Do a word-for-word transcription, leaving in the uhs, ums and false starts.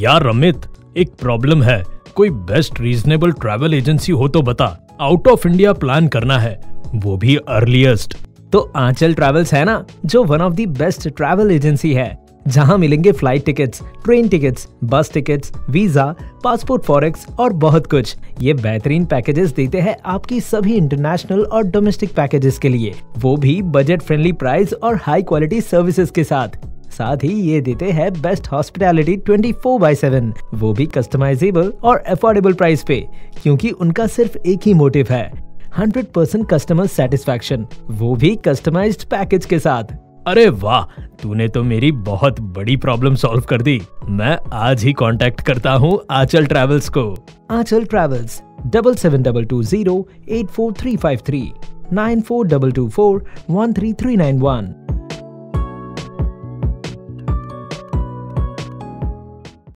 यार अमित, एक प्रॉब्लम है। कोई बेस्ट रीजनेबल ट्रैवल एजेंसी हो तो बता। आउट ऑफ इंडिया प्लान करना है, वो भी अर्लीस्ट। तो आंचल ट्रैवल्स है ना, जो one of the best travel agency है, जहां मिलेंगे flight tickets, train tickets, bus tickets, visa, passport, forex और बहुत कुछ। ये बेहतरीन पैकेजेस देते हैं आपकी सभी इंटरनेशनल और डोमेस्टिक पैकेजेस के लिए, वो भी बजट फ्रेंडली प्राइस और हाई क्वालिटी सर्विसेज के साथ। साथ ही ये देते हैं best hospitality twenty four by seven, वो भी कस्टमाइजेबल और अफोर्डेबल प्राइस पे, क्योंकि उनका सिर्फ एक ही मोटिव है, हंड्रेड परसेंट कस्टमर सेटिस्फैक्शन, वो भी कस्टमाइज्ड पैकेज के साथ। अरे वाह, तूने तो मेरी बहुत बड़ी प्रॉब्लम सॉल्व कर दी। मैं आज ही कांटेक्ट करता हूँ आंचल ट्रैवल्स को। Aanchal travels double seven double two zero eight four three five three nine four double two four one three three nine one.